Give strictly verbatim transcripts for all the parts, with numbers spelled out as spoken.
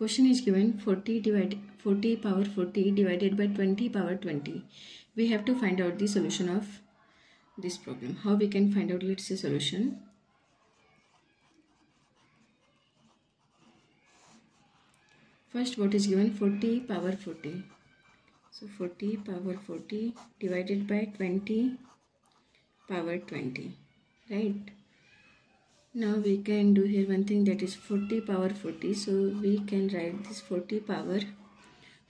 Question is given forty divided forty power forty divided by twenty power twenty. We have to find out the solution of this problem. How we can find out? Let's say solution. First, what is given? forty power forty. So forty power forty divided by twenty power twenty, right? Now we can do here one thing, that is forty power forty. So we can write this forty power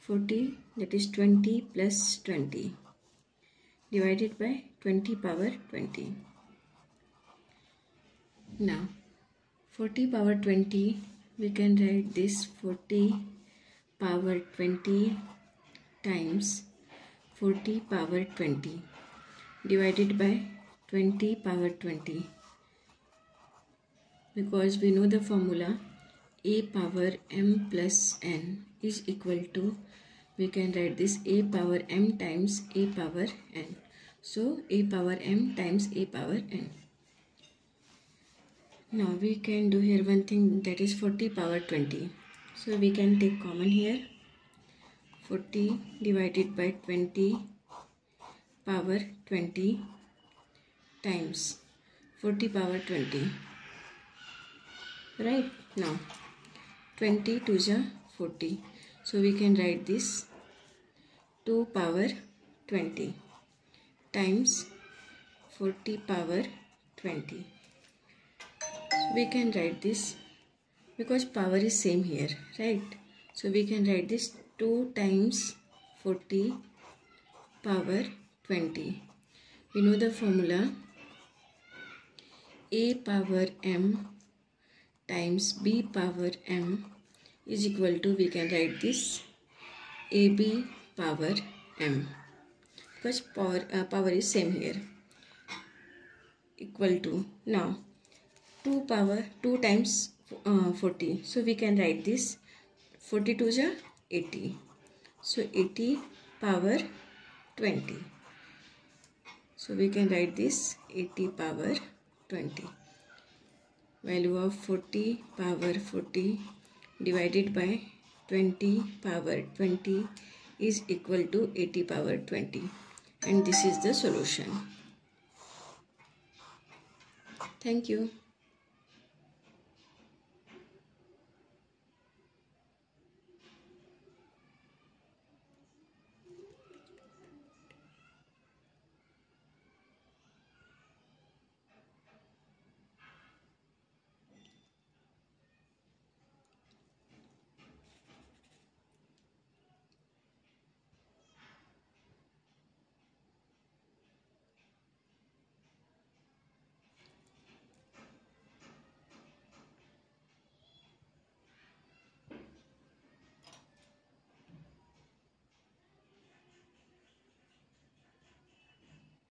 forty, that is twenty plus twenty divided by twenty power twenty. Now forty power twenty, we can write this forty power twenty times forty power twenty divided by twenty power twenty, because we know the formula a power m plus n is equal to, we can write this a power m times a power n. So a power m times a power n. Now we can do here one thing, that is forty power twenty. So we can take common here. forty divided by twenty power twenty times forty power twenty. Right, now twenty to the forty. So we can write this two power twenty times forty power twenty. We can write this, because power is same here, right? So we can write this two times forty power twenty. We know the formula a power m times b power m is equal to, we can write this ab power m, because power, uh, power is same here, equal to. Now two power two times uh, forty. So we can write this forty to the eighty. So eighty power twenty. So we can write this eighty power twenty. Value of forty power forty divided by twenty power twenty is equal to eighty power twenty. And this is the solution. Thank you.